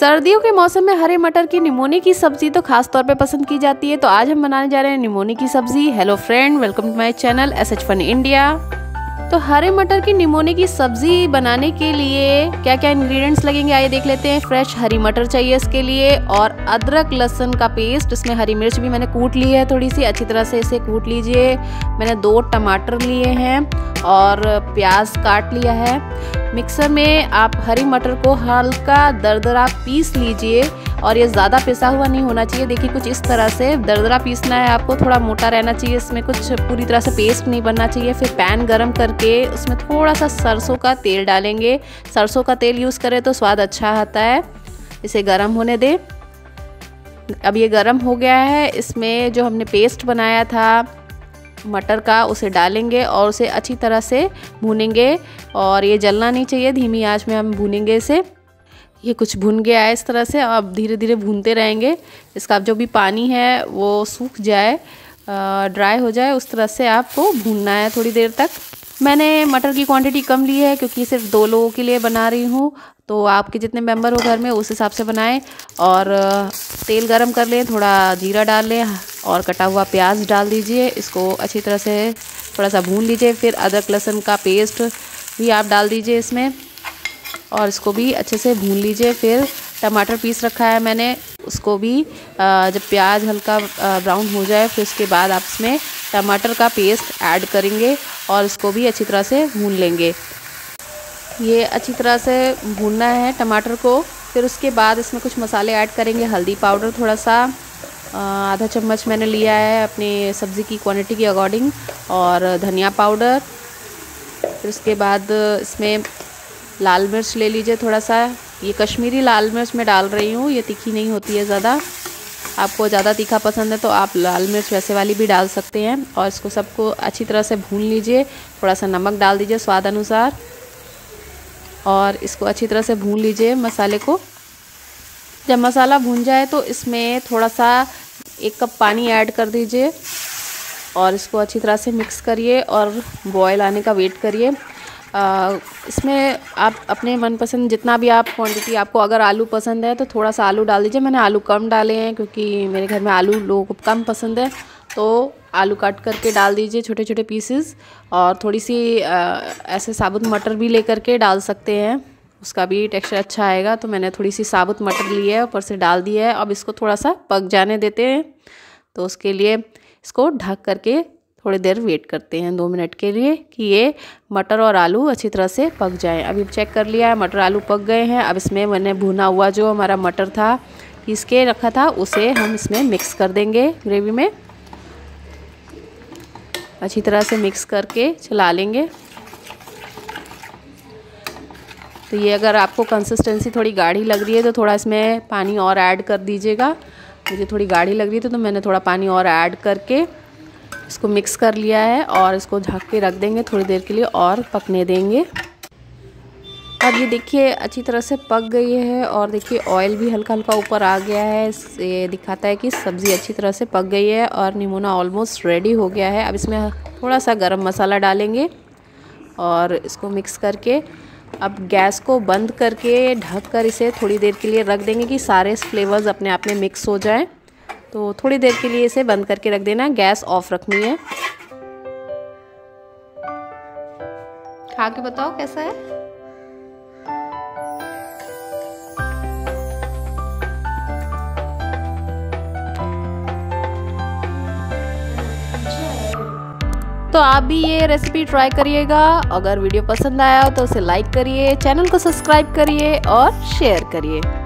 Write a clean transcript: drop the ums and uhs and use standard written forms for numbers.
सर्दियों के मौसम में हरे मटर की निमोनी की सब्जी तो खास तौर पे पसंद की जाती है। तो आज हम बनाने जा रहे हैं निमोनी की सब्जी। Hello friend, welcome to my channel SH fun India. तो हरे मटर की निमोनी की सब्जी बनाने के लिए क्या क्या इंग्रेडिएंट्स लगेंगे आइए देख लेते हैं। फ्रेश हरी मटर चाहिए इसके लिए, और अदरक लहसुन का पेस्ट। इसमें हरी मिर्च भी मैंने कूट ली है, थोड़ी सी अच्छी तरह से इसे कूट लीजिए। मैंने 2 टमाटर लिए हैं और प्याज काट लिया है। मिक्सर में आप हरी मटर को हल्का दरदरा पीस लीजिए, और ये ज़्यादा पिसा हुआ नहीं होना चाहिए। देखिए कुछ इस तरह से दरदरा पीसना है आपको, थोड़ा मोटा रहना चाहिए, इसमें कुछ पूरी तरह से पेस्ट नहीं बनना चाहिए। फिर पैन गरम करके उसमें थोड़ा सा सरसों का तेल डालेंगे। सरसों का तेल यूज़ करें तो स्वाद अच्छा आता है। इसे गरम होने दें। अब ये गरम हो गया है, इसमें जो हमने पेस्ट बनाया था मटर का उसे डालेंगे और उसे अच्छी तरह से भूनेंगे, और ये जलना नहीं चाहिए। धीमी आंच में हम भूनेंगे इसे। ये कुछ भुन गया है इस तरह से। अब धीरे धीरे भूनते रहेंगे, इसका जो भी पानी है वो सूख जाए, ड्राई हो जाए, उस तरह से आपको भूनना है थोड़ी देर तक। मैंने मटर की क्वांटिटी कम ली है क्योंकि सिर्फ 2 लोगों के लिए बना रही हूँ, तो आपके जितने मेंबर हो घर में उस हिसाब से बनाएं। और तेल गरम कर लें, थोड़ा जीरा डाल लें और कटा हुआ प्याज डाल दीजिए। इसको अच्छी तरह से थोड़ा सा भून लीजिए। फिर अदरक लहसुन का पेस्ट भी आप डाल दीजिए इसमें, और इसको भी अच्छे से भून लीजिए। फिर टमाटर पीस रखा है मैंने, उसको भी जब प्याज हल्का ब्राउन हो जाए फिर उसके बाद आप इसमें टमाटर का पेस्ट ऐड करेंगे और इसको भी अच्छी तरह से भून लेंगे। ये अच्छी तरह से भूनना है टमाटर को। फिर उसके बाद इसमें कुछ मसाले ऐड करेंगे। हल्दी पाउडर थोड़ा सा, आधा चम्मच मैंने लिया है अपनी सब्ज़ी की क्वांटिटी के अकॉर्डिंग, और धनिया पाउडर। फिर उसके बाद इसमें लाल मिर्च ले लीजिए थोड़ा सा। ये कश्मीरी लाल मिर्च मैं डाल रही हूँ, ये तीखी नहीं होती है ज़्यादा। आपको ज़्यादा तीखा पसंद है तो आप लाल मिर्च वैसे वाली भी डाल सकते हैं। और इसको सबको अच्छी तरह से भून लीजिए। थोड़ा सा नमक डाल दीजिए स्वाद अनुसार, और इसको अच्छी तरह से भून लीजिए मसाले को। जब मसाला भून जाए तो इसमें थोड़ा सा 1 कप पानी ऐड कर दीजिए और इसको अच्छी तरह से मिक्स करिए और बॉयल आने का वेट करिए। इसमें आप अपने मनपसंद जितना भी आप क्वांटिटी, आपको अगर आलू पसंद है तो थोड़ा सा आलू डाल दीजिए। मैंने आलू कम डाले हैं क्योंकि मेरे घर में आलू लोगों को कम पसंद है, तो आलू काट करके डाल दीजिए छोटे छोटे पीसेस। और थोड़ी सी ऐसे साबुत मटर भी लेकर के डाल सकते हैं, उसका भी टेक्सचर अच्छा आएगा। तो मैंने थोड़ी सी साबुत मटर ली है, ऊपर से डाल दी है। अब इसको थोड़ा सा पक जाने देते हैं, तो उसके लिए इसको ढक करके थोड़ी देर वेट करते हैं 2 मिनट के लिए कि ये मटर और आलू अच्छी तरह से पक जाएं। अभी चेक कर लिया है, मटर आलू पक गए हैं। अब इसमें मैंने भुना हुआ जो हमारा मटर था पीस के रखा था उसे हम इसमें मिक्स कर देंगे ग्रेवी में। अच्छी तरह से मिक्स करके चला लेंगे। तो ये अगर आपको कंसिस्टेंसी थोड़ी गाढ़ी लग रही है तो थोड़ा इसमें पानी और ऐड कर दीजिएगा। मुझे थोड़ी गाढ़ी लग रही थी तो मैंने थोड़ा पानी और ऐड करके इसको मिक्स कर लिया है, और इसको ढक के रख देंगे थोड़ी देर के लिए और पकने देंगे। अब ये देखिए अच्छी तरह से पक गई है, और देखिए ऑयल भी हल्का हल्का ऊपर आ गया है। ये दिखाता है कि सब्ज़ी अच्छी तरह से पक गई है और निमोना ऑलमोस्ट रेडी हो गया है। अब इसमें थोड़ा सा गरम मसाला डालेंगे और इसको मिक्स करके अब गैस को बंद करके ढक कर इसे थोड़ी देर के लिए रख देंगे कि सारे फ्लेवर्स अपने आप में मिक्स हो जाएं। तो थोड़ी देर के लिए इसे बंद करके रख देना, गैस ऑफ रखनी है। खा के बताओ कैसा है। तो आप भी ये रेसिपी ट्राई करिएगा। अगर वीडियो पसंद आया हो तो उसे लाइक करिए, चैनल को सब्सक्राइब करिए और शेयर करिए।